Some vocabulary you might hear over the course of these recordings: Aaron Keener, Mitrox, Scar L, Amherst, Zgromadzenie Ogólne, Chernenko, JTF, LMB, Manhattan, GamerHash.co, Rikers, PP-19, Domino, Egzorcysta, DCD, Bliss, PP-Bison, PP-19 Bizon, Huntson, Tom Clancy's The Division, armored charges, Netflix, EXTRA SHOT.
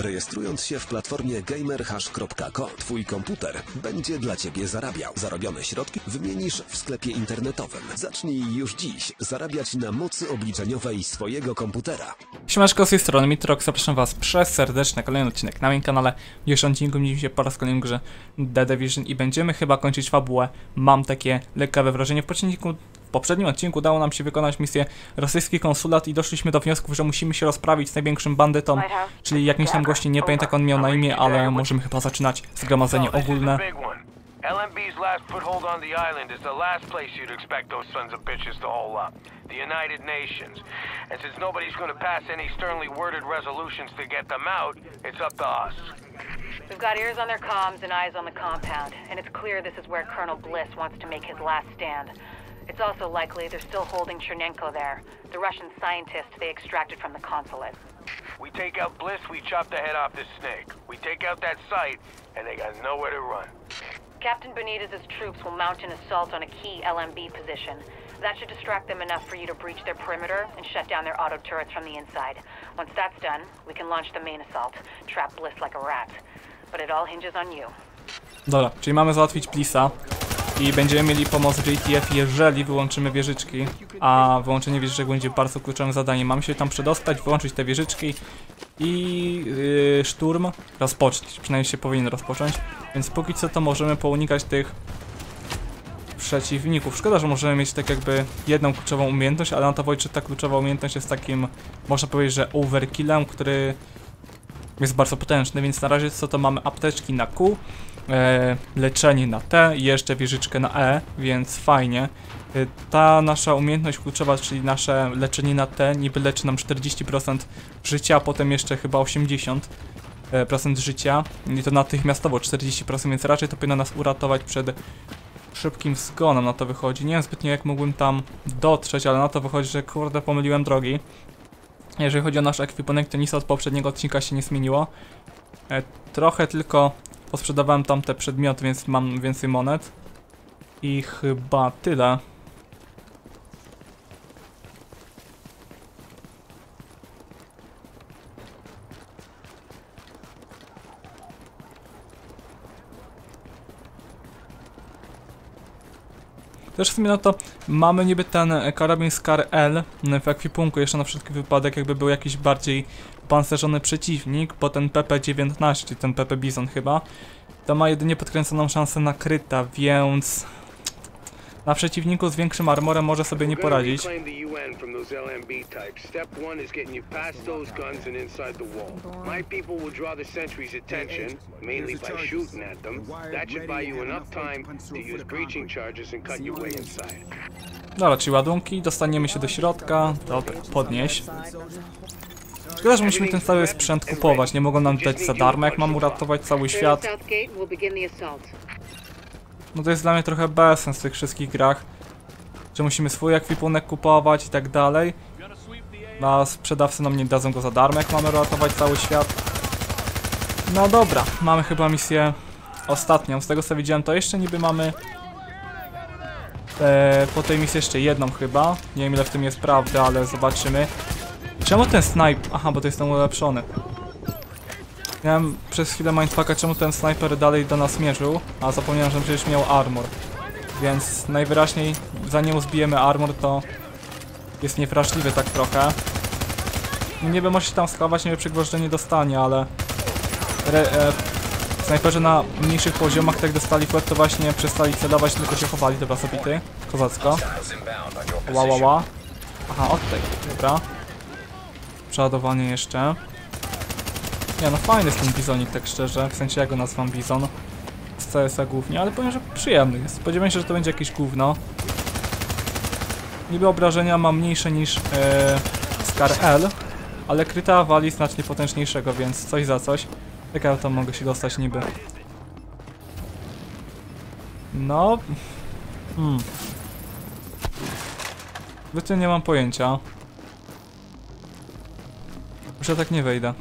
Rejestrując się w platformie GamerHash.co, twój komputer będzie dla ciebie zarabiał. Zarobione środki wymienisz w sklepie internetowym. Zacznij już dziś zarabiać na mocy obliczeniowej swojego komputera. Siemaneczko, z tej strony Mitrox, zapraszam was serdecznie na kolejny odcinek na moim kanale. W dzisiejszym odcinku widzimy się po raz kolejny w grze The Division i będziemy chyba kończyć fabułę. Mam takie lekkawe wrażenie. W poprzednim odcinku udało nam się wykonać misję Rosyjski Konsulat i doszliśmy do wniosku, że musimy się rozprawić z największym bandytą, czyli jakimś tam gości, nie pamiętam jak on miał na imię, ale możemy chyba zaczynać Zgromadzenie Ogólne. LMB's last foothold on the island is the last place you'd expect those sons of bitches to hole up. The United Nations. And since nobody's going to pass any sternly worded resolutions to get them out, it's up to us. We've got ears on their comms and eyes on the compound, and it's clear this is where Colonel Bliss wants to make his last stand. It's also likely they're still holding Chernenko there, the Russian scientist they extracted from the consulate. We take out Bliss, we chop the head off this snake. We take out that site, and they got nowhere to run. Captain Benitez's troops will mount an assault on a key LMB position. That should distract them enough for you to breach their perimeter and shut down their auto turrets from the inside. Once that's done, we can launch the main assault, trap Bliss like a rat. But it all hinges on you. Dobra, czyli mamy załatwić Blissa i będziemy mieli pomoc JTF, jeżeli wyłączymy wieżyczki, a wyłączenie wieżyczek będzie bardzo kluczowym zadaniem. Mamy się tam przedostać, wyłączyć te wieżyczki i szturm rozpocząć, przynajmniej się powinien rozpocząć, więc póki co to możemy pounikać tych przeciwników. Szkoda, że możemy mieć tak jakby jedną kluczową umiejętność, ale na to wojczy ta kluczowa umiejętność jest takim, można powiedzieć, że overkillem, który jest bardzo potężny, więc na razie co to mamy apteczki na Q, leczenie na T i jeszcze wieżyczkę na E, więc fajnie. Ta nasza umiejętność kluczowa, czyli nasze leczenie na T, niby leczy nam 40% życia, a potem jeszcze chyba 80% życia i to natychmiastowo 40%, więc raczej to powinno nas uratować przed szybkim zgonem, na to wychodzi. Nie wiem zbytnio jak mógłbym tam dotrzeć, ale na to wychodzi, że kurde pomyliłem drogi. Jeżeli chodzi o nasz ekwipunek, to nic od poprzedniego odcinka się nie zmieniło. Trochę tylko posprzedawałem tamte przedmioty, więc mam więcej monet. I chyba tyle. Też w sumie no to mamy niby ten karabin Scar L w ekwipunku, jeszcze na wszelki wypadek jakby był jakiś bardziej pancerzony przeciwnik, bo ten PP-19, czyli ten PP-Bison chyba, to ma jedynie podkręconą szansę na kryta, więc na przeciwniku z większym armorem może sobie nie poradzić. Dobra, czyli ładunki, dostaniemy się do środka. Dobra, podnieś. Szkoda, że musimy ten cały sprzęt kupować, nie mogą nam dać za darmo, jak mam uratować cały świat. No to jest dla mnie trochę bezsens w tych wszystkich grach, że musimy swój ekwipunek kupować i tak dalej. A sprzedawcy nam nie dadzą go za darmo, jak mamy ratować cały świat. No dobra, mamy chyba misję ostatnią, z tego co widziałem to jeszcze niby mamy po tej misji jeszcze jedną chyba. Nie wiem ile w tym jest prawdy, ale zobaczymy. Czemu ten snajper... Aha, bo to jest ten ulepszony. Miałem przez chwilę mindfucka, czemu ten snajper dalej do nas mierzył, a zapomniałem, że przecież miał armor. Więc najwyraźniej zanim zbijemy armor, to jest niewrażliwy tak trochę. Niby może się tam schować, niby przygwożdżenie dostanie, ale snajperzy na mniejszych poziomach, tak dostali w łeb, to właśnie przestali celować, tylko się chowali. Dobra, zabity. Kozacko. Ła. Aha, od tej. Dobra. Przeładowanie jeszcze. Nie no, fajny jest ten bizonik, tak szczerze, w sensie ja go nazywam bizon z CSa głównie, ale powiem, że przyjemny jest. Spodziewałem się, że to będzie jakieś gówno. Niby obrażenia ma mniejsze niż Scar L, ale kryta wali znacznie potężniejszego, więc coś za coś. Jak ja tam mogę się dostać niby? No... Zbytnio nie mam pojęcia. Już ja tak nie wejdę.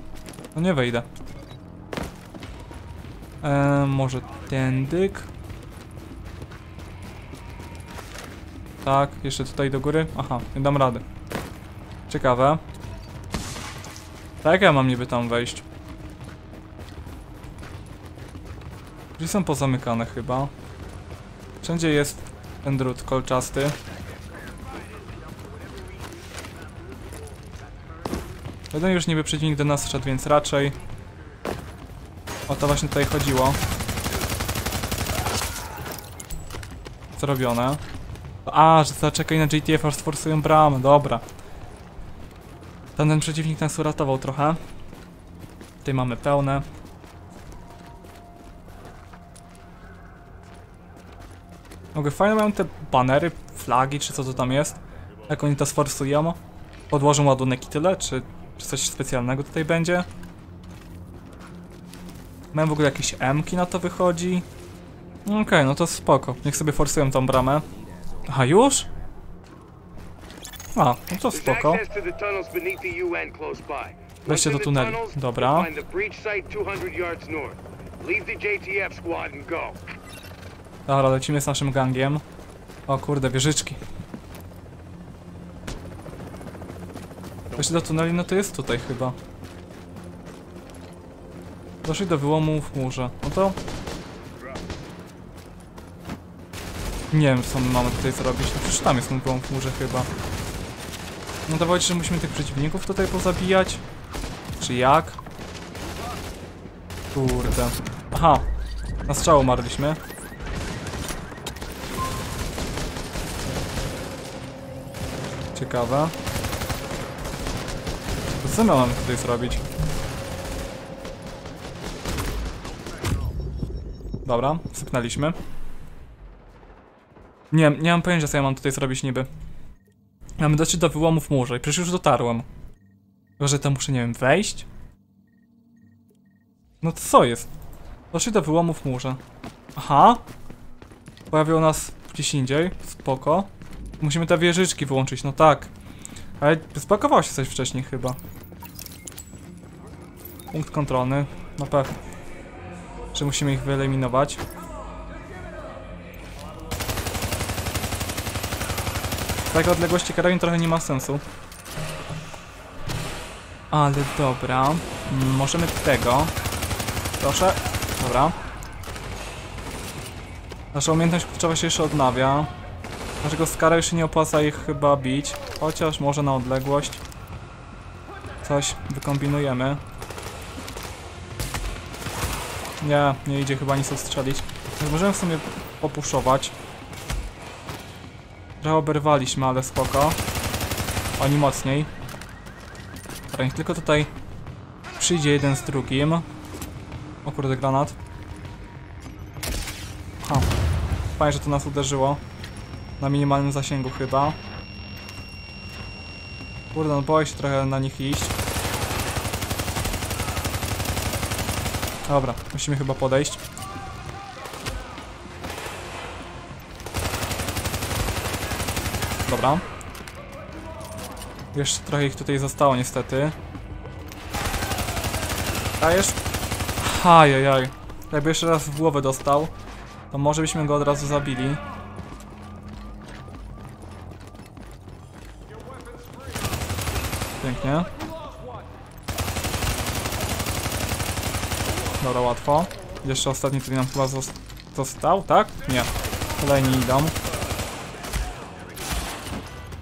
No nie wejdę. Może ten dyk. Tak, jeszcze tutaj do góry. Aha, nie dam rady. Ciekawe. Tak, ja mam niby tam wejść. Drzwi są pozamykane chyba. Wszędzie jest ten drut kolczasty. Jeden już niby przeciwnik do nas szedł, więc raczej o to właśnie tutaj chodziło. Zrobione. A, że zaczekaj na JTF, aż sforsują bramę, dobra. Ten przeciwnik nas uratował trochę. Tutaj mamy pełne. Mogę, fajne mają te banery, flagi, czy co to tam jest. Jak oni to sforsują, podłożą ładunek i tyle, czy coś specjalnego tutaj będzie. Mają w ogóle jakieś M-ki na to wychodzi. Okej, no to spoko, niech sobie forsują tą bramę. Aha, już? A, no to spoko. Weźcie do tunelu, dobra. Dobra, lecimy z naszym gangiem. O kurde, wieżyczki. Weźcie do tuneli, no to jest tutaj chyba. Doszli do wyłomu w murze, no to... Nie wiem, co my mamy tutaj zrobić, no przecież tam jest mój wyłom w murze chyba. No dawajcie, że musimy tych przeciwników tutaj pozabijać. Czy jak? Kurde. Aha, na strzał umarliśmy. Ciekawe. Co my mamy tutaj zrobić? Dobra, sypnęliśmy. Nie mam pojęcia, co ja mam tutaj zrobić niby. Mamy dotrzeć do wyłomu w murze i przecież już dotarłem. Tylko że tam muszę, nie wiem, wejść? No to co jest? Doszli do wyłomu w murze. Aha! Pojawiło nas gdzieś indziej, spoko. Musimy te wieżyczki wyłączyć, no tak. Ale spakowało się coś wcześniej chyba. Punkt kontrolny, na pewno. Czy musimy ich wyeliminować? Z takiej odległości karabin trochę nie ma sensu. Ale dobra. Możemy tego. Proszę. Dobra. Nasza umiejętność kluczowa się jeszcze odnawia. Naszego Skara jeszcze nie opłaca ich chyba bić. Chociaż może na odległość. Coś wykombinujemy. Nie, nie idzie chyba nic ostrzelić. Więc możemy w sumie popuszować. Trochę oberwaliśmy, ale spoko. Oni mocniej. Niech tylko tutaj przyjdzie jeden z drugim. O kurde, granat. Ha. Fajnie, że to nas uderzyło. Na minimalnym zasięgu chyba. Kurde, no boję się trochę na nich iść. Dobra, musimy chyba podejść. Dobra. Jeszcze trochę ich tutaj zostało niestety. Dajesz? Ajajaj. Jakby jeszcze raz w głowę dostał, to może byśmy go od razu zabili. Pięknie. Dobra, łatwo. Jeszcze ostatni tutaj nam chyba został, tak? Nie. Kolejni idą.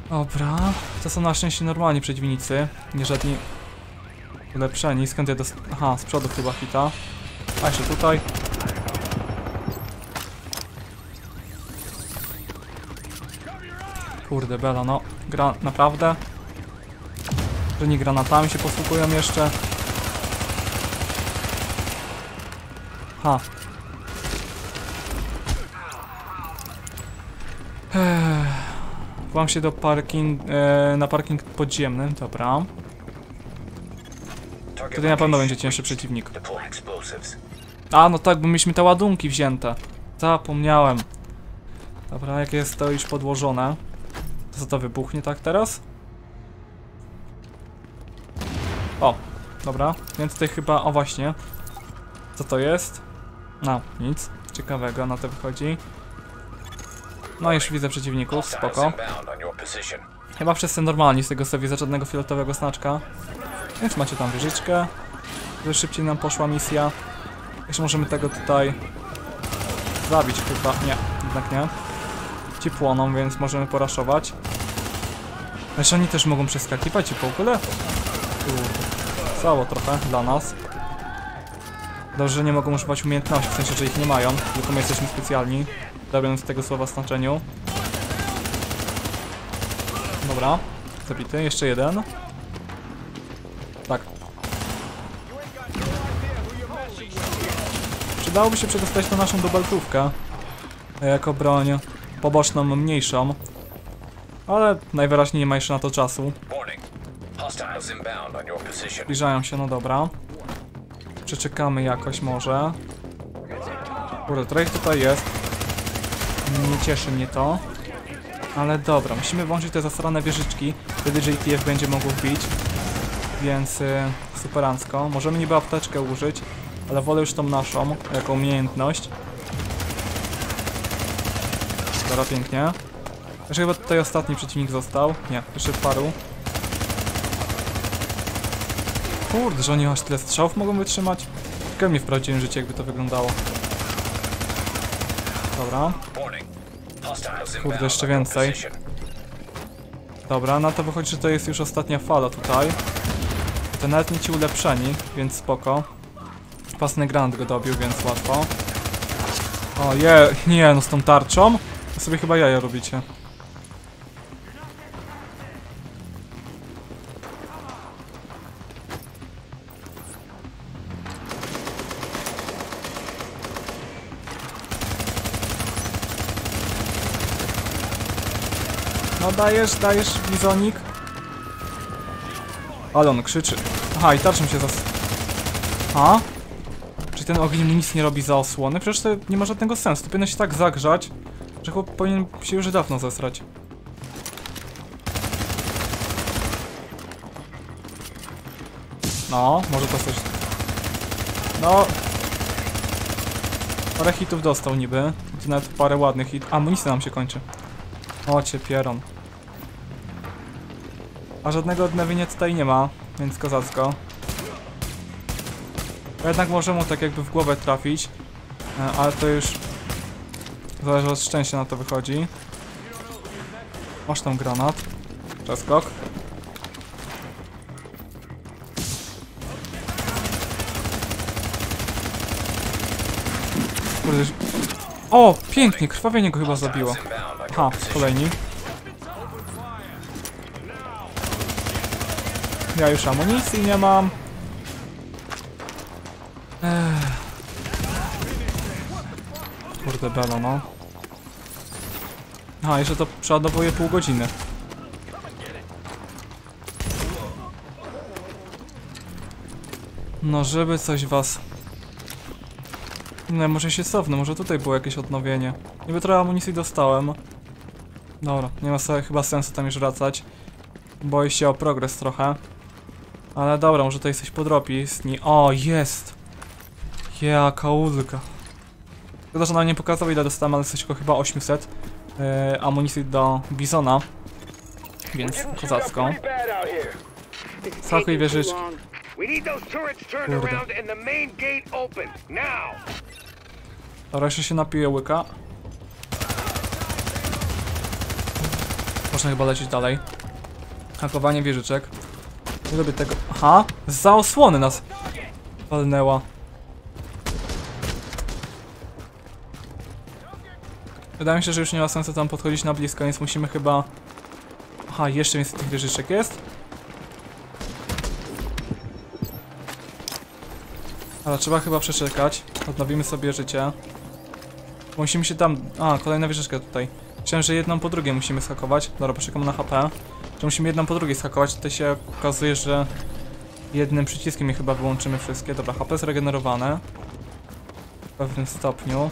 Dobra, to są na szczęście normalni przeciwnicy, nie żadni ulepszeni. Skąd ja dostałem? Aha, z przodu chyba hita. A jeszcze tutaj. Kurde bela, no. Gra naprawdę. Że nie granatami się posługują jeszcze. Ha. Włam się do parking, na parking podziemny, dobra. Tutaj na pewno będzie cięższy przeciwnik. A, no tak, bo mieliśmy te ładunki wzięte. Zapomniałem. Dobra, jak jest to już podłożone. To co, to wybuchnie tak teraz? O, dobra, więc tutaj chyba, o właśnie. Co to jest? No, nic ciekawego na to wychodzi. No już widzę przeciwników, spoko. Chyba wszyscy normalni z tego sobie, za żadnego fioletowego znaczka. Więc macie tam wieżyczkę, żeby szybciej nam poszła misja. Jeszcze możemy tego tutaj Zabić chyba. Nie, jednak nie. Ci płoną, więc możemy poraszować. Znaczy oni też mogą przeskakiwać i po ogóle. Cało trochę dla nas. Dobrze, że nie mogą używać umiejętności, w sensie, że ich nie mają. Tylko my jesteśmy specjalni, robiąc tego słowa znaczeniu. Dobra, zabity, jeszcze jeden. Tak. Przydałoby się przedostać na naszą dubeltówkę. Jako broń poboczną, mniejszą. Ale najwyraźniej nie ma jeszcze na to czasu. Zbliżają się, no dobra. Przeczekamy jakoś może. Kurde, trochę ich tutaj jest. Nie cieszy mnie to. Ale dobra, musimy włączyć te zasrane wieżyczki. Wtedy JTF będzie mógł bić. Więc superancko. Możemy niby apteczkę użyć, ale wolę już tą naszą, jako umiejętność. Dobra, pięknie. Jeszcze chyba tutaj ostatni przeciwnik został. Nie, jeszcze paru. Kurde, że oni aż tyle strzałów mogą wytrzymać. Tylko mi w prawdziwym życiu jakby to wyglądało. Dobra. Kurde, jeszcze więcej. Dobra, na to wychodzi, że to jest już ostatnia fala tutaj. To nawet nie ci ulepszeni, więc spoko. Pasny Grand go dobił, więc łatwo. O je, nie no, z tą tarczą to sobie chyba jaja robicie. No dajesz, dajesz, bizonik. Ale on krzyczy. Aha, i tarczą się zas... A? Czy ten ogień nic nie robi za osłony? Przecież to nie ma żadnego sensu. To powinno się tak zagrzać, że chłop powinien się już dawno zesrać. No, może to coś... No... Parę hitów dostał niby. Tu nawet parę ładnych hit... Amunicja nam się kończy. O, cię pieron. A żadnego odnowienia tutaj nie ma, więc kozacko. Jednak może mu tak jakby w głowę trafić, ale to już zależy od szczęścia, na to wychodzi. Masz tam granat. Przeskok. Kurde. O, pięknie, krwawienie go chyba zabiło. Aha, kolejni. Ja już amunicji nie mam. Kurde bela, no. Aha, jeszcze to przeładowuje pół godziny. No, żeby coś was... No, może się cofnę, może tutaj było jakieś odnowienie. Niby trochę amunicji dostałem. Dobra, nie ma sobie chyba sensu tam już wracać. Boję się o progres trochę. Ale dobra, może tutaj coś podrobi. O, jest! Jaka łódka. Tylko, że nam nie pokazał ile dostałem, ale coś tylko chyba 800 amunicji do Bizona. Więc kozacką. Sakuj wieżyczki. Kurde. Dobra, jeszcze się napiję łyka. Można chyba lecieć dalej. Hakowanie wieżyczek. Nie lubię tego. Aha! Za osłony nas walnęła. Wydaje mi się, że już nie ma sensu tam podchodzić na blisko, więc musimy chyba... Aha, jeszcze więcej tych wieżyczek jest. Ale trzeba chyba przeczekać. Odnowimy sobie życie. Musimy się tam... A, kolejna wieżyczka tutaj. Myślałem, że jedną po drugiej musimy schakować. Dobra, poczekam na HP. Że musimy jedną po drugiej schakować. Tutaj się okazuje, że jednym przyciskiem je chyba wyłączymy wszystkie. Dobra, HP zregenerowane. W pewnym stopniu.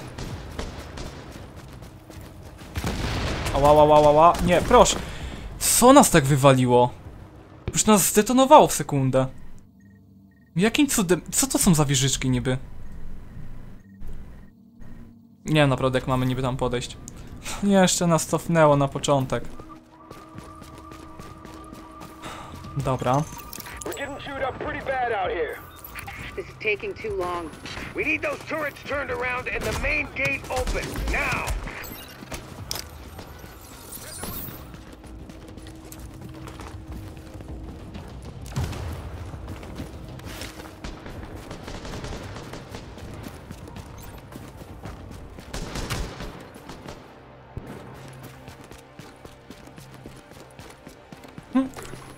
Ała, ała, ała, ała. Nie, proszę! Co nas tak wywaliło? Już nas zdetonowało w sekundę. Jakim cudem... Co to są za wieżyczki niby? Nie wiem naprawdę jak mamy niby tam podejść. Nie, jeszcze nas cofnęło na początek. Dobra. This is taking too long. We need those turrets turned around and the main gate open now.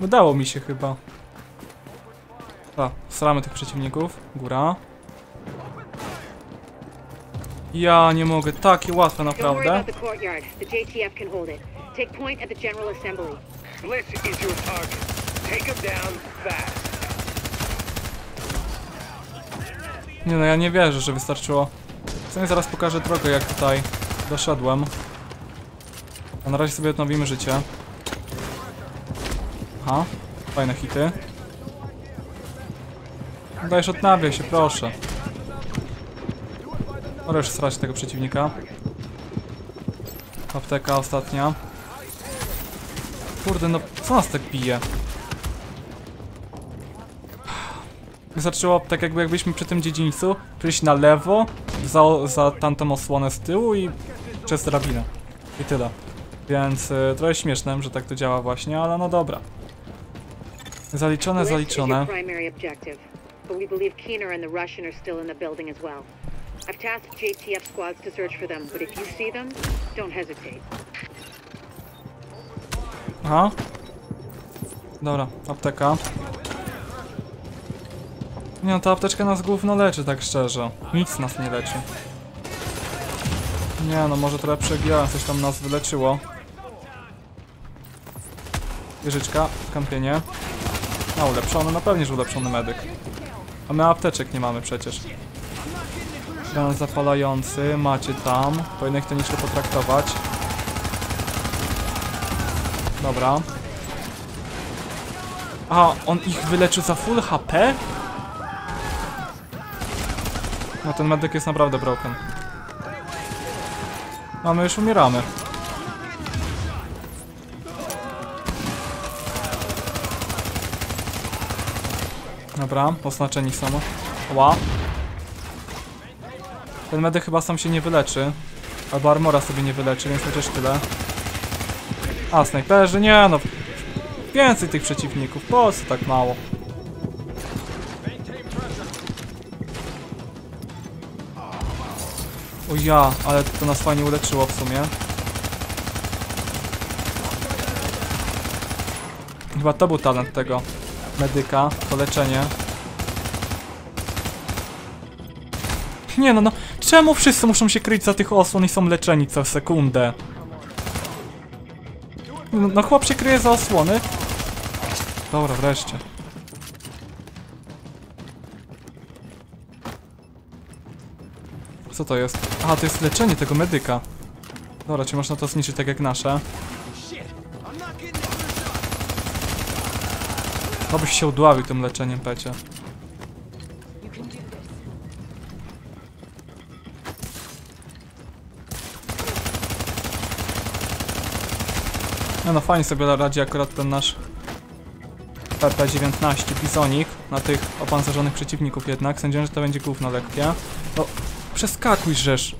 Udało mi się chyba. Strzelamy tych przeciwników. Góra. Ja nie mogę. Takie łatwe naprawdę. Nie no, ja nie wierzę, że wystarczyło. Sobie zaraz pokażę drogę, jak tutaj doszedłem. A na razie sobie odnowimy życie. Aha, fajne hity. Dajesz, odnawiaj się, proszę. Możesz strać tego przeciwnika. Apteka ostatnia. Kurde, no co nas tak bije? Wystarczyło aptek, jak byliśmy przy tym dziedzińcu, przyjść na lewo, za tamtą osłonę z tyłu i przez drabinę. I tyle. Więc trochę śmieszne, że tak to działa właśnie, ale no dobra. Zaliczone, zaliczone. But we believe Keener and the Russian are still in the building as well. I've tasked JTF squads to search for them, but if you see them, don't hesitate. Aha. Dobra, apteka. Nie no, ta apteczka nas gówno leczy, tak szczerze. Nic nas nie leczy. Nie no, może trochę przegijałem, coś tam nas wyleczyło. Wieżyczka, kampienie. A, ulepszony, no pewnie, że ulepszony medyk. A my apteczek nie mamy przecież. Granat zapalający, macie tam. Powinien to nieźle potraktować. Dobra. A, on ich wyleczył za full HP? No ten medyk jest naprawdę broken. A my już umieramy. Dobra, oznaczeni są. Ła. Ten medyk chyba sam się nie wyleczy. Albo armora sobie nie wyleczy, więc chociaż tyle. A, snajperzy, nie no. Więcej tych przeciwników, po co tak mało? O ja, ale to nas fajnie uleczyło w sumie. Chyba to był talent tego medyka, to leczenie. Nie no, no czemu wszyscy muszą się kryć za tych osłon i są leczeni co sekundę? No, no chłop się kryje za osłony. Dobra, wreszcie. Co to jest? Aha, to jest leczenie tego medyka. Dobra, czy można to zniszczyć tak jak nasze? To byś się udławił tym leczeniem, Pecie. No, no fajnie sobie radzi akurat ten nasz PP-19 bizonik na tych opancerzonych przeciwników jednak. Sądziłem, że to będzie gówno lekkie. No, przeskakuj, rzesz.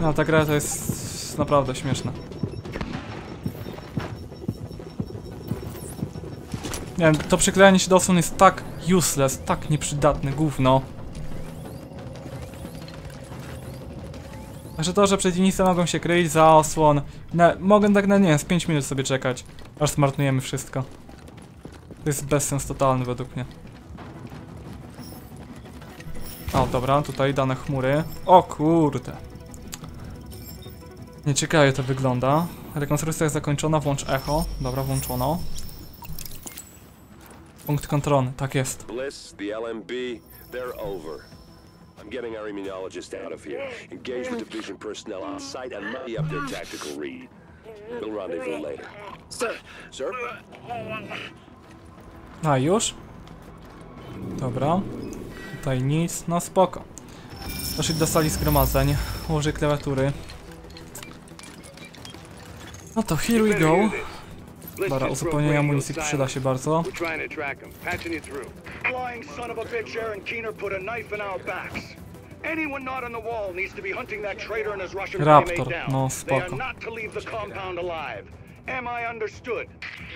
No, ta gra to jest naprawdę śmieszna. Nie wiem, to przyklejanie się do osłon jest tak useless, tak nieprzydatne gówno. Także to, że przeciwnicy mogą się kryć za osłon, mogę tak na, nie wiem, z 5 minut sobie czekać, aż zmarnujemy wszystko. To jest bezsens totalny według mnie. O, dobra, tutaj dane chmury. O kurde. Nieciekawie to wygląda. Rekonstrukcja jest zakończona, włącz echo. Dobra, włączono. Punkt kontrolny, tak jest. Bliss, the LMB, they're over. I'm getting our immunologist out of here. Engage with division personnel on site and muddy up their tactical read. We'll rendezvous later. Sir. Sir? A już? Dobra. Tutaj nic, no spoko. Doszli do sali zgromadzeń, ułożę klawiatury. No to here we go. Dobra, uzupełnienie amunicji przyda się bardzo. Raptor, no spoko. Am I understood?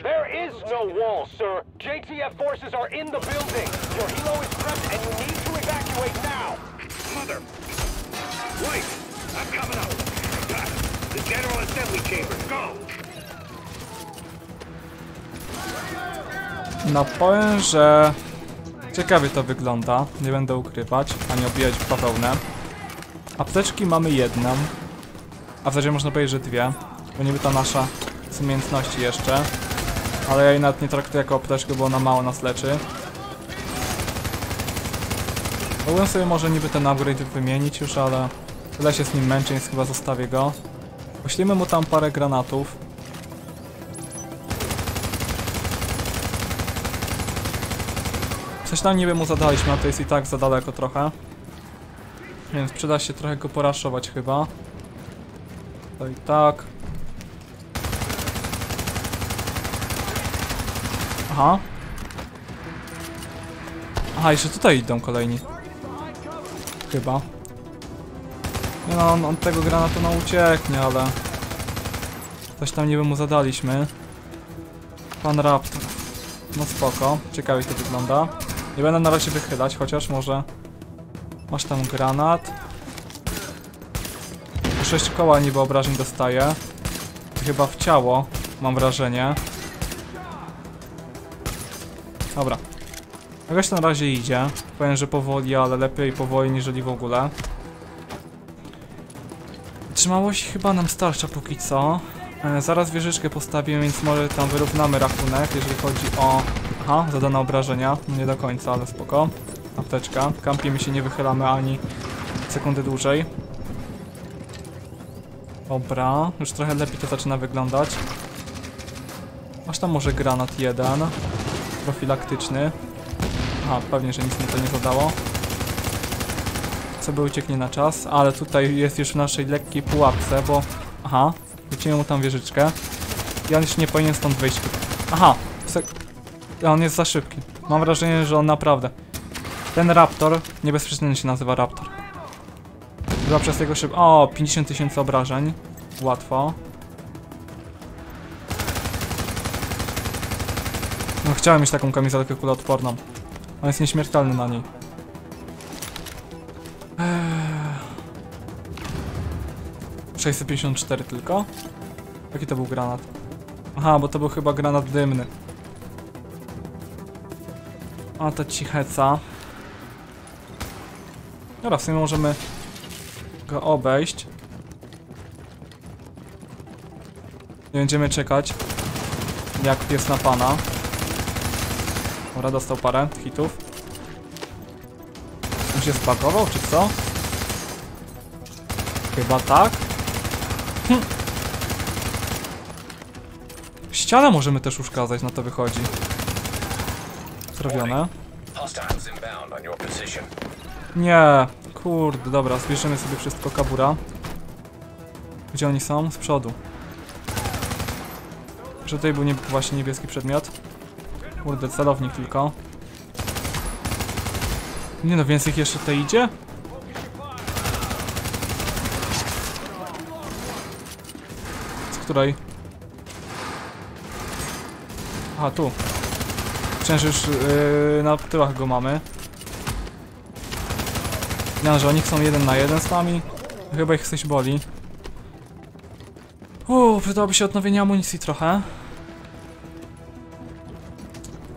There is no wall, sir. JTF forces are in the building. Your helo is prepped and you need to evacuate now. Mother. Wait, I'm coming out. The General Assembly Chamber, go! No powiem, że ciekawie to wygląda. Nie będę ukrywać, ani obijać w bawełnę. Apteczki mamy jedną. A w zasadzie można powiedzieć, że dwie. Bo niby ta nasza z umiejętności jeszcze, ale ja jej nawet nie traktuję jako apteczkę, bo ona mało nas leczy. Mogłem sobie może niby ten upgrade wymienić już, ale tyle się z nim męczy, więc chyba zostawię go. Poślimy mu tam parę granatów. Coś tam niby mu zadaliśmy, a to jest i tak za daleko trochę. Więc przyda się trochę go poraszować chyba. To i tak. Aha. Aha, jeszcze tutaj idą kolejni. Chyba. Nie no, on tego granatu no ucieknie, ale... Coś tam niby mu zadaliśmy. Pan Raptor. No spoko, ciekawie to wygląda. Nie będę na razie wychylać, chociaż może... Masz tam granat. 6 koła niby obrażeń dostaje. Chyba w ciało, mam wrażenie. Dobra. Jakoś na razie idzie. Powiem, że powoli, ale lepiej powoli niżeli w ogóle. Trzymałość chyba nam starcza póki co. Zaraz wieżyczkę postawię, więc może tam wyrównamy rachunek, jeżeli chodzi o... Aha, zadane obrażenia. Nie do końca, ale spoko. Apteczka. Kampimy się, nie wychylamy ani sekundy dłużej. Dobra. Już trochę lepiej to zaczyna wyglądać. Aż tam może granat jeden. Profilaktyczny. Aha, pewnie, że nic mi to nie zadało. Sobie ucieknie na czas, ale tutaj jest już w naszej lekkiej pułapce, bo... Aha, wrócimy mu tam wieżyczkę. I on już nie powinien stąd wyjść. Aha, on jest za szybki. Mam wrażenie, że on naprawdę... Ten Raptor, nie bez przyczyny się nazywa Raptor. Chyba przez jego szyb... O, 50 000 obrażeń. Łatwo. No, chciałem mieć taką kamizelkę kuloodporną. On jest nieśmiertelny na niej. Ech. 654 tylko? Jaki to był granat? Aha, bo to był chyba granat dymny. A to cicheca. Dobra, w sumie możemy go obejść. Nie będziemy czekać jak pies na pana. Dobra, dostał parę hitów. On się spakował, czy co? Chyba tak. Hm. Ścianę możemy też uszkadzać, na to wychodzi. Zrobione. Nie, kurde, dobra, zbierzemy sobie wszystko kabura. Gdzie oni są? Z przodu. Że tutaj był właśnie niebieski przedmiot. Kurde, celownik tylko. Nie no, więc ich jeszcze tutaj idzie? Z której? Aha, tu. Wciąż już na tyłach go mamy. Nie, że oni są 1 na 1 z nami. Chyba ich coś boli. Przydałoby się odnowienie amunicji trochę.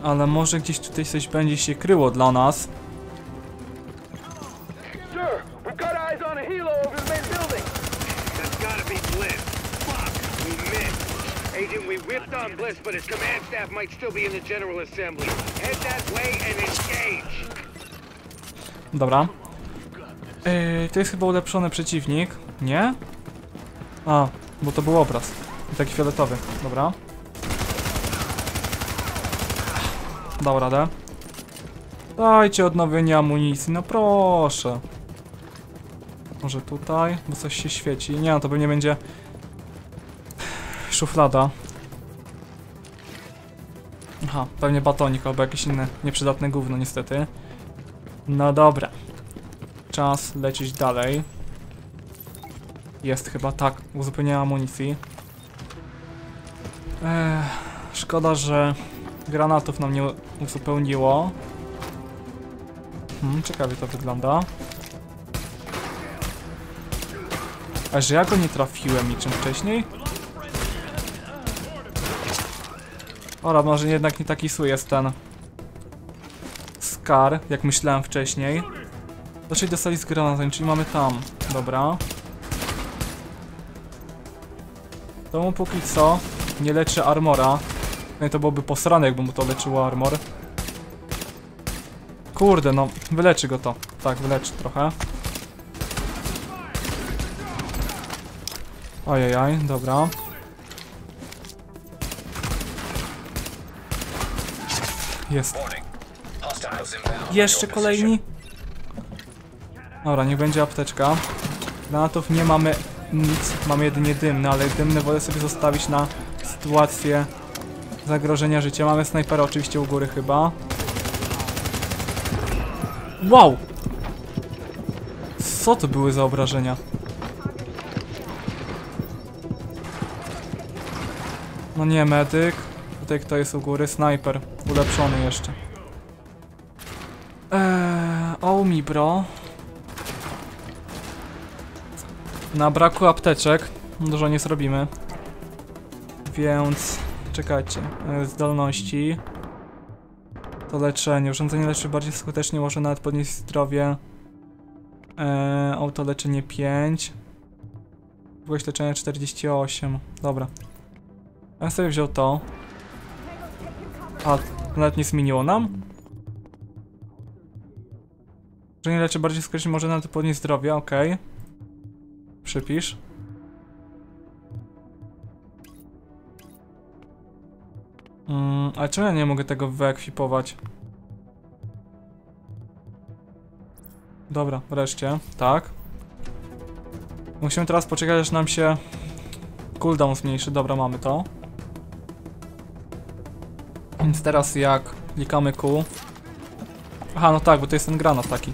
Ale może gdzieś tutaj coś będzie się kryło dla nas. Dobra. To jest chyba ulepszony przeciwnik, nie? A, bo to był obraz. Taki fioletowy, dobra. Dał radę. Dajcie odnowienie amunicji, no proszę. Może tutaj, bo coś się świeci. Nie, no to pewnie będzie szuflada. Aha, pewnie batonik albo jakieś inne nieprzydatne gówno niestety. No dobra. Czas lecieć dalej. Jest chyba, tak, uzupełniałem amunicji. Szkoda, że granatów nam nie uzupełniło. Ciekawie to wygląda. A że ja go nie trafiłem niczym wcześniej? Ora, może jednak nie taki zły jest ten Scar, jak myślałem wcześniej. Doszli do sali z granatem, czyli mamy tam. Dobra. To mu póki co nie leczy armora. No i to byłoby posrane, jakby mu to leczyło armor. Kurde, no, wyleczy go to. Tak, wyleczy trochę. Ojej, dobra. Jest. Jeszcze kolejni. Dobra, niech będzie apteczka. Granatów nie mamy nic, mamy jedynie dymne, ale dymne wolę sobie zostawić na sytuację zagrożenia życia. Mamy snajpera oczywiście u góry chyba. Wow! Co to były za obrażenia? No nie, medyk. Tutaj kto jest u góry? Snajper. Ulepszony jeszcze. O mi bro. Na braku apteczek dużo nie zrobimy. Więc czekajcie. Zdolności. To leczenie. Urządzenie leczy bardziej skutecznie, może nawet podnieść zdrowie. Autoleczenie 5. Długość leczenia 48. Dobra. Ja sobie wziął to. A, nawet nie zmieniło nam? Że nie leczy bardziej skutecznie, może nawet podnieść zdrowie, okej. Okay. Przypisz. Ale czemu ja nie mogę tego wyekwipować? Dobra, wreszcie, tak. Musimy teraz poczekać, aż nam się cooldown zmniejszy, dobra, mamy to. Więc teraz jak klikamy Q. Aha, no tak, bo to jest ten granat taki.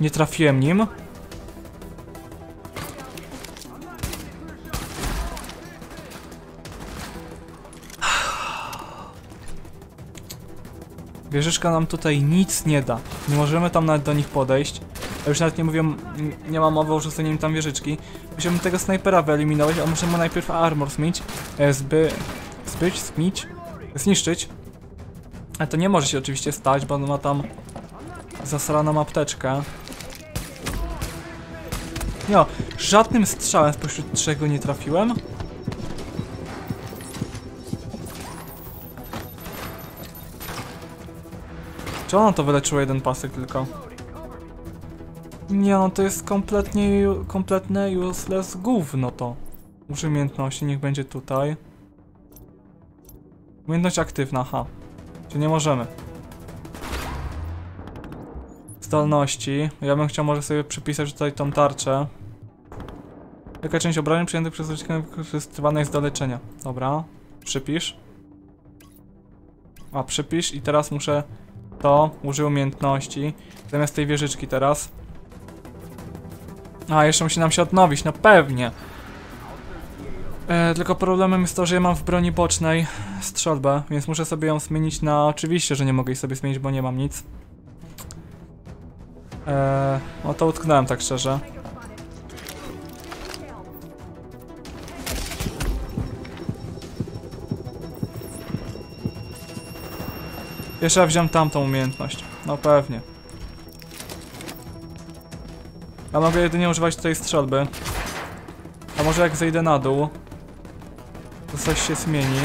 Nie trafiłem nim. Wieżyczka nam tutaj nic nie da. Nie możemy tam nawet do nich podejść. Ja już nawet nie mówię, nie mam mowy o rzuceniu im tam wieżyczki. Musimy tego snajpera wyeliminować, a musimy najpierw armor zmić. Zniszczyć. Ale to nie może się oczywiście stać, bo on ma tam zasraną apteczkę. No, żadnym strzałem spośród trzech nie trafiłem. Czy ono to wyleczyło jeden pasek tylko? Nie, no to jest kompletne useless gówno to. Muszę umiejętności, niech będzie tutaj. Umiejętność aktywna, aha. Czy nie możemy? Zdolności. Ja bym chciał może sobie przypisać tutaj tą tarczę. Jaka część obrażeń przyjętych przez użytkownika wykorzystywana jest do leczenia. Dobra, przypisz. A, przypisz i teraz muszę to, użyję umiejętności. Zamiast tej wieżyczki teraz. A, jeszcze musi nam się odnowić, no pewnie. Tylko problemem jest to, że ja mam w broni bocznej strzelbę, więc muszę sobie ją zmienić na... Oczywiście, że nie mogę jej sobie zmienić, bo nie mam nic. O to utknąłem tak szczerze. Jeszcze ja wziąłem tamtą umiejętność. No pewnie. Ja mogę jedynie używać tej strzelby. A może jak zejdę na dół, to coś się zmieni.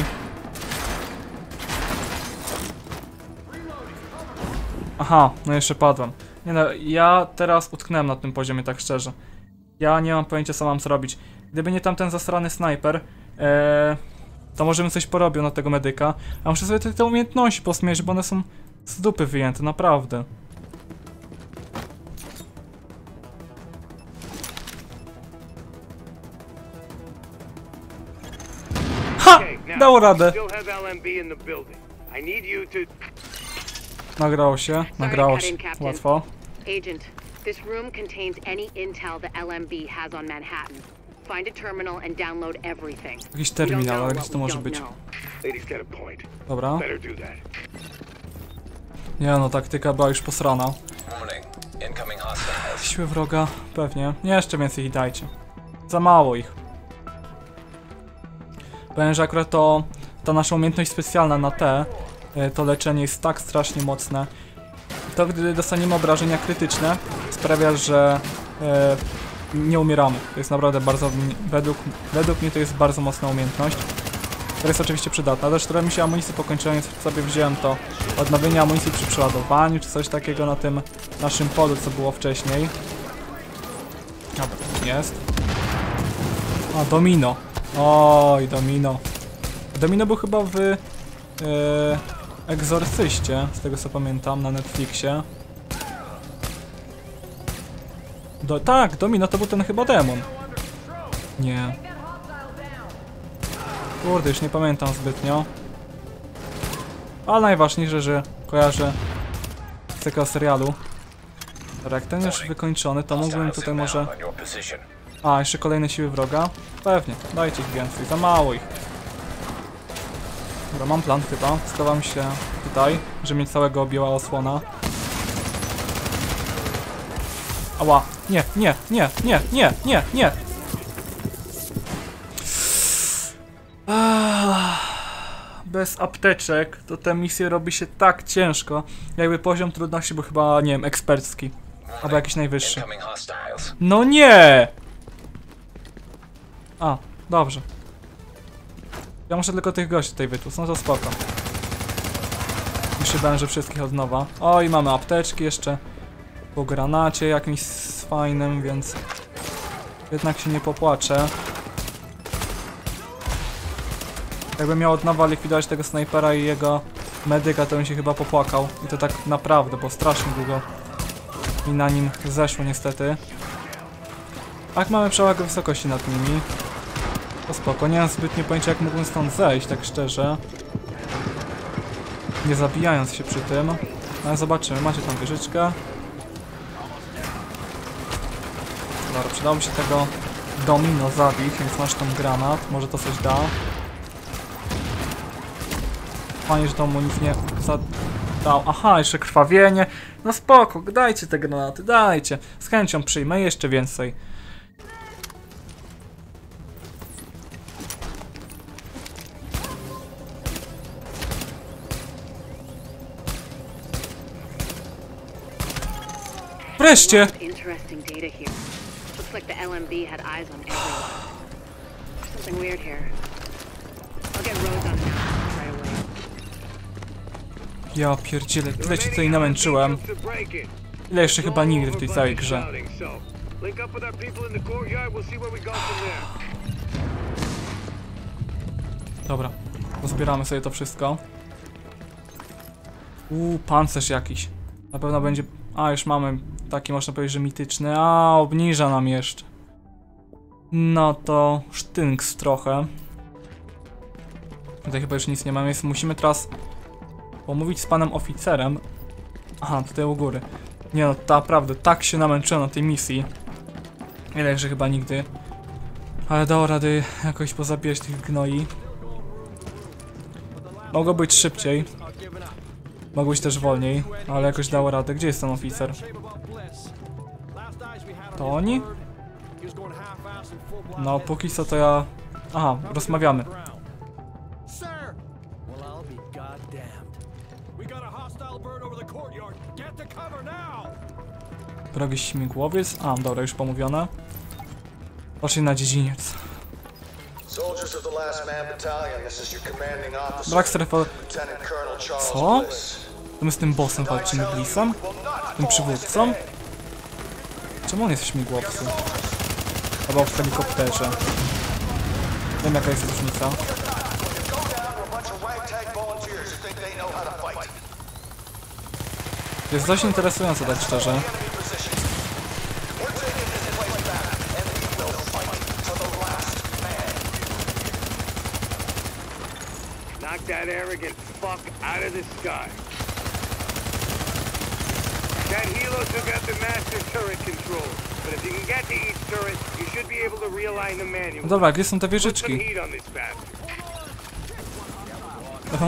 Aha, no jeszcze padłem. Nie no, ja teraz utknąłem na tym poziomie, tak szczerze. Ja nie mam pojęcia, co mam zrobić. Gdyby nie tamten zasrany snajper, to może bym coś porobił na tego medyka. A muszę sobie te umiejętności posmieć, bo one są z dupy wyjęte, naprawdę. dało radę. Nagrało się, nagrało się. Łatwo. Agent, this room contains any intel the LMB has on Manhattan. Find a terminal and download everything. Jakiś terminal, ale gdzieś to może być. Dobra. Nie no, taktyka była już posrana. Siły wroga, pewnie. Nie, jeszcze więcej ich dajcie. Za mało ich. Powiem, że akurat to ta nasza umiejętność specjalna na T, to leczenie jest tak strasznie mocne. To gdy dostaniemy obrażenia krytyczne, sprawia, że nie umieramy. To jest naprawdę bardzo, według mnie to jest bardzo mocna umiejętność, która jest oczywiście przydatna. Też trochę mi się amunicji pokończyłem, więc sobie wziąłem to odnowienie amunicji przy przeładowaniu, czy coś takiego na tym naszym polu, co było wcześniej. Dobra, jest. A, Domino. Oj, Domino. Domino był chyba w Egzorcyście, z tego co pamiętam, na Netflixie. Tak, Domino to był ten chyba demon. Nie. Kurde, już nie pamiętam zbytnio. Ale najważniejsze, że kojarzę z tego serialu. Dobra, jak ten już wykończony, to mógłbym tutaj może... A, jeszcze kolejne siły wroga? Pewnie, dajcie ich więcej, za mało ich. Dobra, mam plan chyba. Schowam się tutaj, żeby mnie całego objęła osłona. Ała, nie, nie, nie, nie, nie, nie, nie. Bez apteczek to te misje robi się tak ciężko. Jakby poziom trudności był chyba, nie wiem, ekspercki. Albo jakiś najwyższy. No nie! A, dobrze. Ja muszę tylko tych gości tutaj wytłuc, no to spoko. Muszę bałem, że wszystkich od nowa. O, i mamy apteczki jeszcze. Po granacie jakimś fajnym, więc... Jednak się nie popłaczę. Jakbym miał od nowa likwidować tego snajpera i jego medyka, to bym się chyba popłakał. I to tak naprawdę, bo strasznie długo mi na nim zeszło niestety. Tak, mamy przewagę wysokości nad nimi. To spoko, nie mam zbytnie pojęcia jak mógłbym stąd zejść, tak szczerze. Nie zabijając się przy tym. Ale zobaczymy, macie tam wieżyczkę. Dobra, przydało mi się tego Domino zabić, więc masz tam granat, może to coś da. Fajnie, że to mu nic nie zadał. Aha, jeszcze krwawienie. No spoko, dajcie te granaty, dajcie. Z chęcią przyjmę jeszcze więcej. Wreszcie! Ja pierdzielę, tyle się tutaj namęczyłem. Ile jeszcze chyba nigdy w tej całej grze. Dobra, pozbieramy sobie to wszystko. Pancerz jakiś. Na pewno będzie... A, już mamy taki, można powiedzieć, że mityczny. A, obniża nam jeszcze. No to sztynks trochę. Tutaj chyba już nic nie mamy, więc musimy teraz pomówić z panem oficerem. Aha, tutaj u góry. Nie no, naprawdę, tak się namęczyłem na tej misji. Ileże chyba nigdy. Ale dało rady jakoś pozabijać tych gnoi. Mogło być szybciej. Mogło być też wolniej, ale jakoś dało radę. Gdzie jest ten oficer? To oni? No, póki co to ja... Aha, rozmawiamy. Drogi śmigłowiec. A, dobra, już pomówione. Poszli na dziedziniec. Brak strefy... Co? To my z tym bossem walczymy, Blissem? Z tym przywódcą? Czemu on jest w śmigłowcu? Albo w helikopterze. Nie wiem jaka jest różnica. Jest dość interesujące, tak szczerze. Get that arrogant fuck out of the sky. That helos have got the master turret control. But if you can get to each turret, you should be able to realign the manual. Dobra, gdzie są te wieżyczki?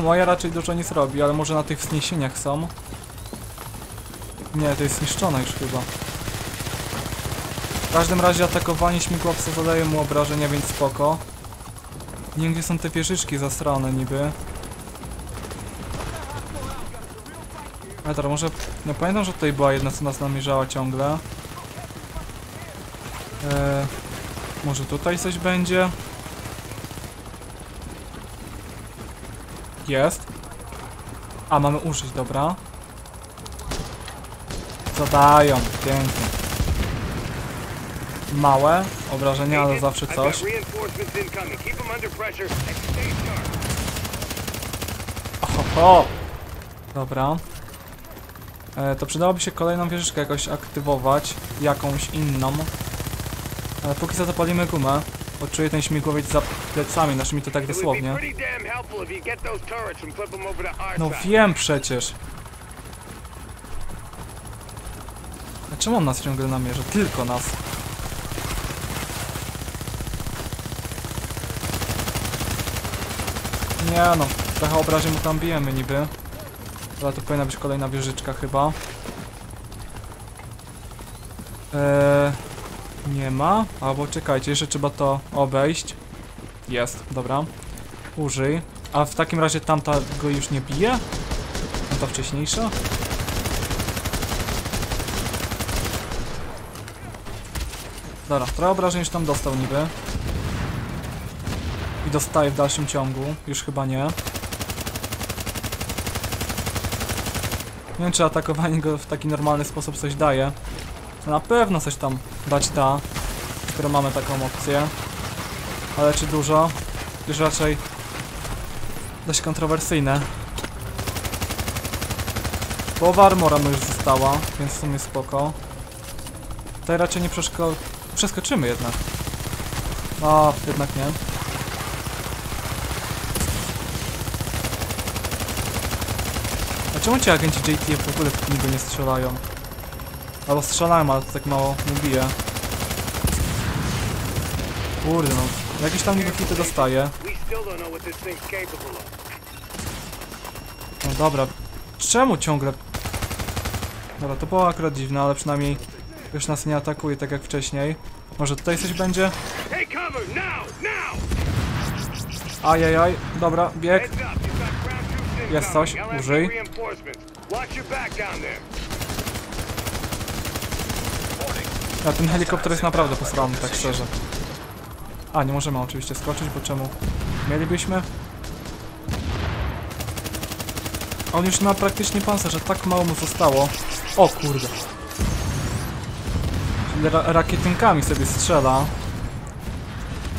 Moja raczej dużo nic robi, ale może na tych wzniesieniach są. Nie, to jest zniszczona już chyba. W każdym razie atakowanie śmigłowca zadaje mu obrażenia, więc spoko. Nie wiem, gdzie są te wieżyczki zasrane niby. Ale teraz może... No pamiętam, że tutaj była jedna, co nas namierzała ciągle. Może tutaj coś będzie? Jest. A, mamy użyć, dobra. Zadają, pięknie. Małe obrażenia, ale zawsze coś. Oho! Dobra. To przydałoby się kolejną wieżyczkę jakoś aktywować. Jakąś inną. Ale póki co zapalimy gumę. Odczuję ten śmigłowiec za plecami naszymi, to tak dosłownie. No wiem przecież. A czemu on nas ciągle namierza? Tylko nas. Nie no, trochę obrażeń mu tam bijemy niby. Ale tu powinna być kolejna wieżyczka chyba. Nie ma, albo czekajcie, jeszcze trzeba to obejść. Jest, dobra. Użyj. A w takim razie tamta go już nie bije? Tamta wcześniejsza? Dobra, trochę obrażeń już tam dostał niby. I dostaje w dalszym ciągu, już chyba nie. Nie wiem, czy atakowanie go w taki normalny sposób coś daje. Na pewno coś tam dać da, skoro mamy taką opcję. Ale czy dużo? Już raczej dość kontrowersyjne. Połowa armora mu już została, więc w sumie spoko. Tutaj raczej nie przeskoczymy jednak. A, jednak nie. A czemu ci agenci JTF w ogóle w niego nie strzelają? Albo strzelałem, ale to tak mało nie bije. Kurde no, jakieś tam niby hity dostaje. No dobra, czemu ciągle... Dobra, to było akurat dziwne, ale przynajmniej już nas nie atakuje tak jak wcześniej. Może tutaj coś będzie? Ajajaj, dobra, bieg. Jest coś, użyj. A ten helikopter jest naprawdę posrany, tak szczerze. A, nie możemy oczywiście skoczyć, bo czemu? Mielibyśmy? On już ma praktycznie pancerze, tak mało mu zostało. O kurde. Rakietynkami sobie strzela.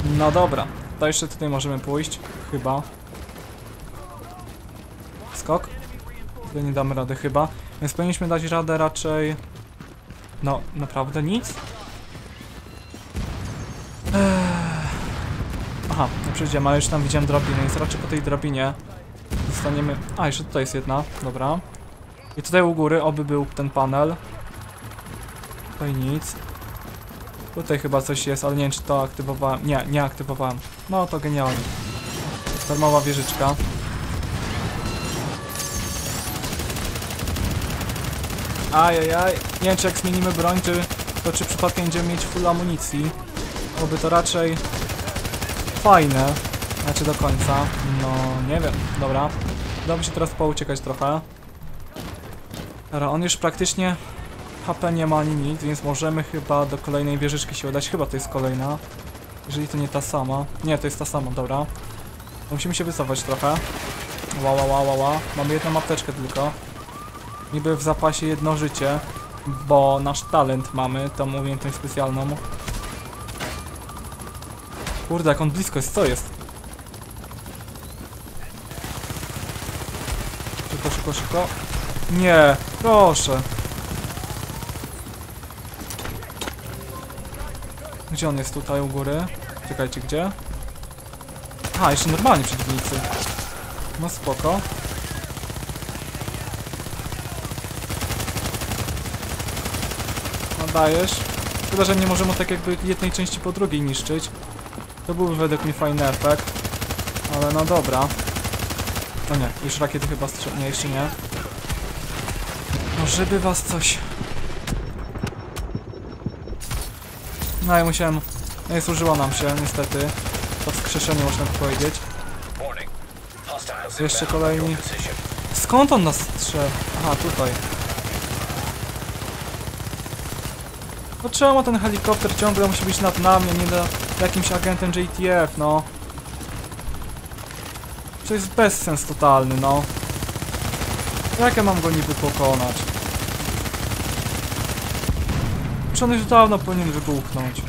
No dobra, to jeszcze tutaj możemy pójść, chyba. Skok? Tutaj nie damy rady chyba, więc powinniśmy dać radę raczej... No, naprawdę nic? Aha, no przejdziemy, ale już tam widziałem drabinę, więc raczej po tej drabinie dostaniemy... A, jeszcze tutaj jest jedna, dobra. I tutaj u góry, oby był ten panel. Tutaj nic. Tutaj chyba coś jest, ale nie wiem, czy to aktywowałem. Nie, nie aktywowałem. No to genialnie. Darmowa wieżyczka. Ajajaj, nie wiem, czy jak zmienimy broń, czy przypadkiem będziemy mieć full amunicji. Byłoby to raczej fajne, znaczy do końca, no nie wiem, dobra. Udałoby się teraz pouciekać trochę. Dobra, on już praktycznie HP nie ma ani nic, więc możemy chyba do kolejnej wieżyczki się udać, chyba to jest kolejna. Jeżeli to nie ta sama, nie, to jest ta sama, dobra. Musimy się wycofać trochę. Ła. Mamy jedną apteczkę tylko. Niby w zapasie jedno życie, bo nasz talent mamy, tą umiejętność specjalną. Kurde, jak on blisko jest, co jest? Szybko. Nie, proszę. Gdzie on jest tutaj u góry? Czekajcie, gdzie? A, jeszcze normalnie przeciwnicy. No spoko. No dajesz. Szkoda, że nie możemy tak jakby jednej części po drugiej niszczyć. To byłby według mnie fajny efekt. Ale no dobra. No nie, już rakiety chyba strzelnie, jeszcze nie. No żeby was coś... No i musiałem... No i służyło nam się niestety. To wskrzeszenie można powiedzieć. Jeszcze kolejni... Skąd on nas strzela? Aha, tutaj. No czemu ten helikopter ciągle musi być nad nami, nie nad jakimś agentem JTF, no. To jest bezsens totalny, no. Jak ja mam go niby pokonać? Już on już dawno powinien wybuchnąć.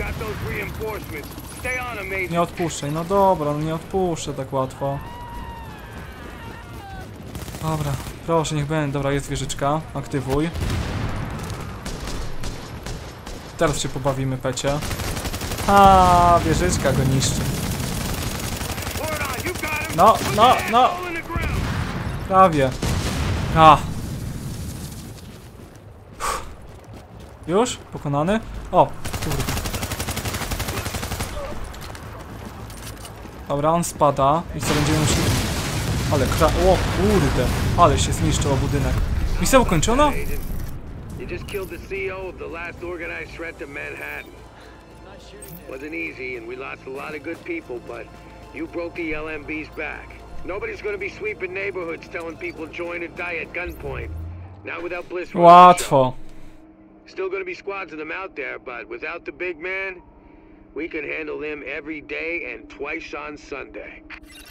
Nie odpuszczaj, no dobra, no nie odpuszczę tak łatwo. Dobra, proszę, niech będzie. Dobra, jest wieżyczka, aktywuj. Teraz się pobawimy, pecie. A, wieżyczka go niszczy. No, no, no! Prawie. A. Uff. Już? Pokonany? O! Kurde. Dobra, on spada. I co, będziemy musieli... Ale o kurde! Ale się zniszczył budynek. Misja ukończona? You broke the LMB's back. Nobody's going to be sweeping neighborhoods telling people join or die at gunpoint. Not without Bliss. Łatwo. Still going to be squads of them out there, but without the big man, we can handle them every day and twice on Sunday.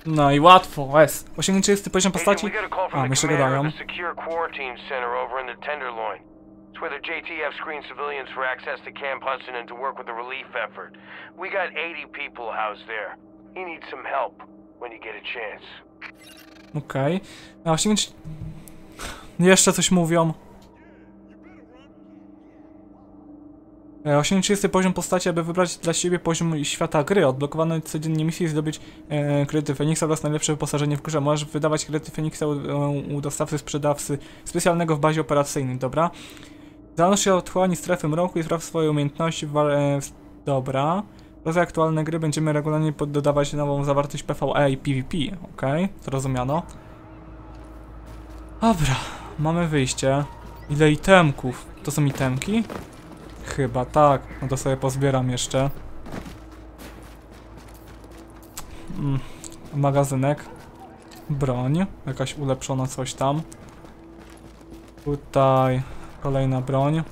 No i łatwo, yes. Osiągnięcie 30 poziom postaci. A, jeszcze gadają. Secure quarantine center over in the Tenderloin. It's where the JTF screen civilians for access to Camp Huntson and to work with the relief effort. We got 80 people housed there. You need some help when you get a chance. Okej. A właśnie jeszcze coś mówią. Osiągnąć 30 poziom postaci, aby wybrać dla siebie poziom świata gry. Odblokowano codziennie misje i zdobyć kredyty Feniksa oraz najlepsze wyposażenie w grze. Możesz wydawać kredyty Feniksa u dostawcy sprzedawcy specjalnego w bazie operacyjnej, dobra? Zależy się od chłani strefy mroku i sprawdź swoje umiejętności w... Dobra. Za aktualne gry będziemy regularnie dodawać nową zawartość PvE i PvP. Okej, zrozumiano. Dobra, mamy wyjście. Ile itemków? To są itemki? Chyba tak. No to sobie pozbieram jeszcze. Magazynek. Broń. Jakaś ulepszona coś tam. Tutaj kolejna broń.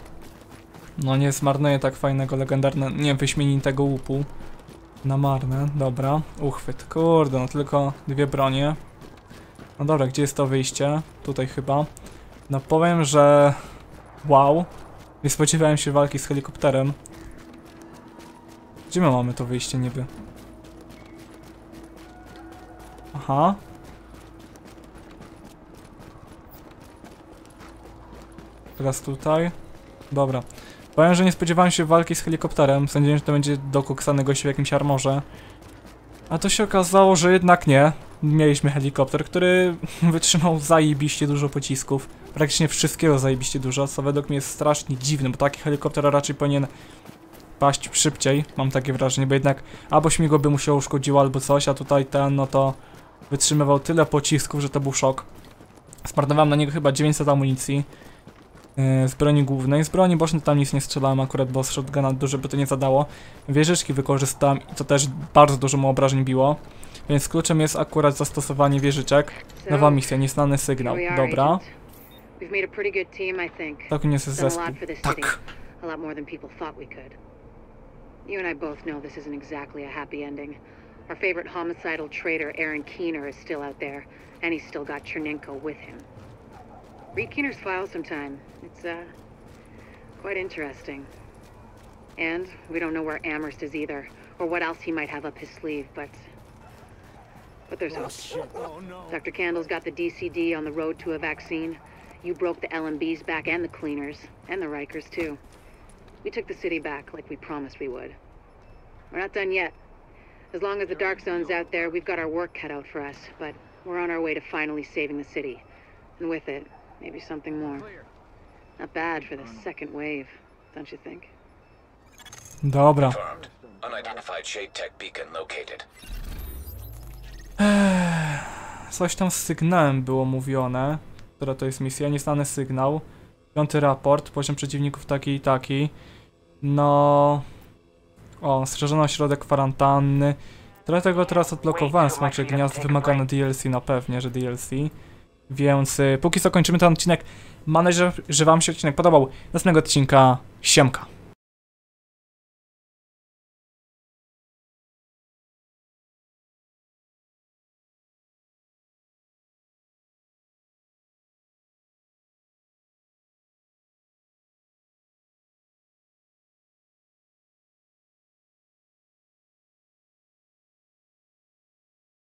No nie zmarnuję tak fajnego, legendarnego, nie, wyśmienitego łupu. Na marne, dobra. Uchwyt, kurde, no tylko dwie bronie. No dobra, gdzie jest to wyjście? Tutaj chyba. No powiem, że... Wow. Nie spodziewałem się walki z helikopterem. Gdzie my mamy to wyjście niby? Aha. Teraz tutaj. Dobra. Powiem, że nie spodziewałem się walki z helikopterem. Sądziłem, że to będzie dokoksany gość w jakimś armorze. A to się okazało, że jednak nie. Mieliśmy helikopter, który wytrzymał zajebiście dużo pocisków. Praktycznie wszystkiego zajebiście dużo, co według mnie jest strasznie dziwne, bo taki helikopter raczej powinien paść szybciej. Mam takie wrażenie, bo jednak albo śmigło by mu się uszkodziło, albo coś, a tutaj ten, no to wytrzymywał tyle pocisków, że to był szok. Zmarnowałem na niego chyba 900 amunicji. Z broni głównej, z broni bocznej tam nic nie strzelałem akurat, bo z shotguna dużo by to nie zadało. Wieżyczki wykorzystałem i to też bardzo dużo mu obrażeń biło. Więc kluczem jest akurat zastosowanie wieżyczek. Nowa misja, nieznany sygnał, dobra. Tak nie jest zespół, tak. Our favorite homicidal traitor Aaron Keener is still out there and he's still got Chernenko with him. Read Keener's file sometime. It's quite interesting. And we don't know where Amherst is either, or what else he might have up his sleeve, but there's hope. Oh, no. Dr. Candle's got the DCD on the road to a vaccine. You broke the LMB's back and the cleaners, and the Rikers too. We took the city back like we promised we would. We're not done yet. As long as the Dark Zone's out there, we've got our work cut out for us, but We're on our way to finally saving the city. And with it, maybe something more. Not bad for the second wave, don't you think? Dobra. Unidentified shade tech beacon located. Coś tam z sygnałem było mówione. Która to jest misja? Nieznany sygnał. 5. raport, poziom przeciwników taki i taki. No... O, strzeżono ośrodek kwarantanny. Dlatego teraz odblokowałem smacze gniazd, wymagane DLC, no pewnie, że DLC. Więc póki co kończymy ten odcinek. Mam nadzieję, że wam się odcinek podobał. Następnego odcinka, siemka.